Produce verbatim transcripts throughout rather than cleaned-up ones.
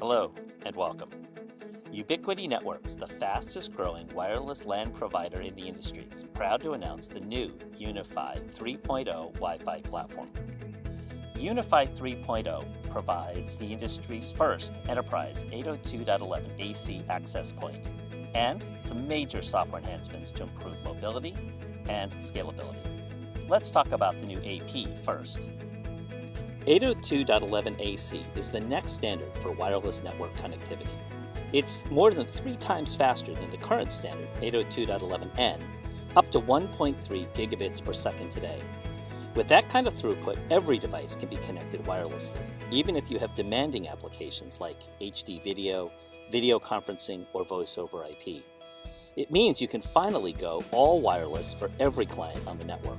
Hello and welcome. Ubiquiti Networks, the fastest growing wireless LAN provider in the industry, is proud to announce the new Unify three point oh Wi-Fi platform. Unify three point oh provides the industry's first enterprise eight oh two dot eleven A C access point and some major software enhancements to improve mobility and scalability. Let's talk about the new A P first. eight oh two dot eleven A C is the next standard for wireless network connectivity. It's more than three times faster than the current standard, eight oh two dot eleven n, up to one point three gigabits per second today. With that kind of throughput, every device can be connected wirelessly, even if you have demanding applications like H D video, video conferencing, or voice over I P. It means you can finally go all wireless for every client on the network.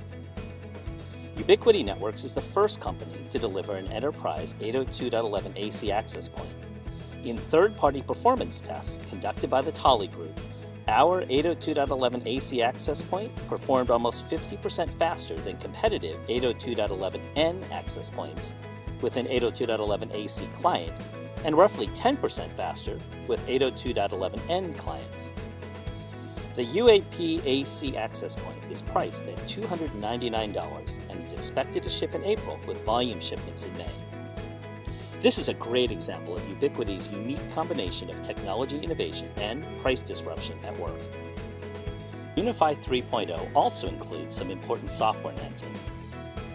Ubiquiti Networks is the first company to deliver an enterprise eight oh two dot eleven A C access point. In third-party performance tests conducted by the Tolly Group, our eight oh two dot eleven A C access point performed almost fifty percent faster than competitive eight oh two dot eleven n access points with an eight oh two dot eleven A C client, and roughly ten percent faster with eight oh two dot eleven n clients. The U A P A C access point is priced at two hundred ninety-nine dollars and is expected to ship in April with volume shipments in May. This is a great example of Ubiquiti's unique combination of technology innovation and price disruption at work. Unify three point oh also includes some important software enhancements.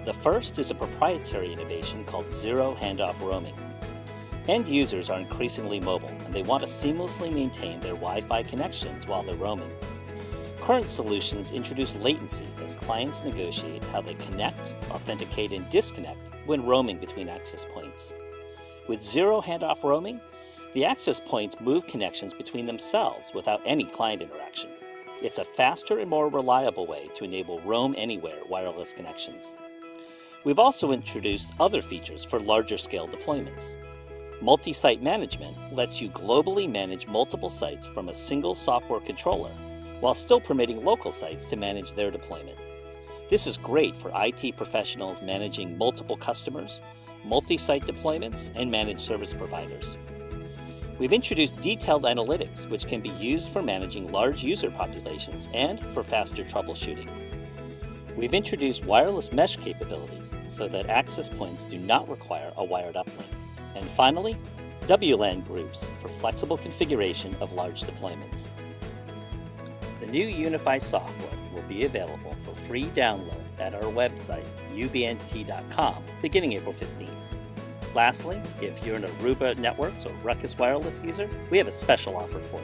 The first is a proprietary innovation called Zero Handoff Roaming. End users are increasingly mobile, and they want to seamlessly maintain their Wi-Fi connections while they're roaming. Current solutions introduce latency as clients negotiate how they connect, authenticate, and disconnect when roaming between access points. With Zero Handoff Roaming, the access points move connections between themselves without any client interaction. It's a faster and more reliable way to enable roam anywhere wireless connections. We've also introduced other features for larger scale deployments. Multi-site management lets you globally manage multiple sites from a single software controller while still permitting local sites to manage their deployment. This is great for I T professionals managing multiple customers, multi-site deployments, and managed service providers. We've introduced detailed analytics, which can be used for managing large user populations and for faster troubleshooting. We've introduced wireless mesh capabilities so that access points do not require a wired uplink. And finally, W LAN groups for flexible configuration of large deployments. The new Unify software will be available for free download at our website, U B N T dot com, beginning April fifteenth. Lastly, if you're an Aruba Networks or Ruckus wireless user, we have a special offer for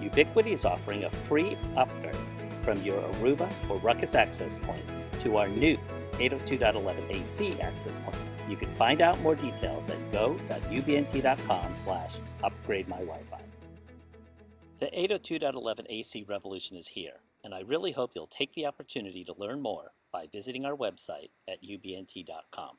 you. Ubiquiti is offering a free upgrade from your Aruba or Ruckus access point to our new eight oh two dot eleven A C access point. You can find out more details at go dot U B N T dot com slash upgrade my Wi-Fi. The eight oh two dot eleven A C revolution is here, and I really hope you'll take the opportunity to learn more by visiting our website at U B N T dot com.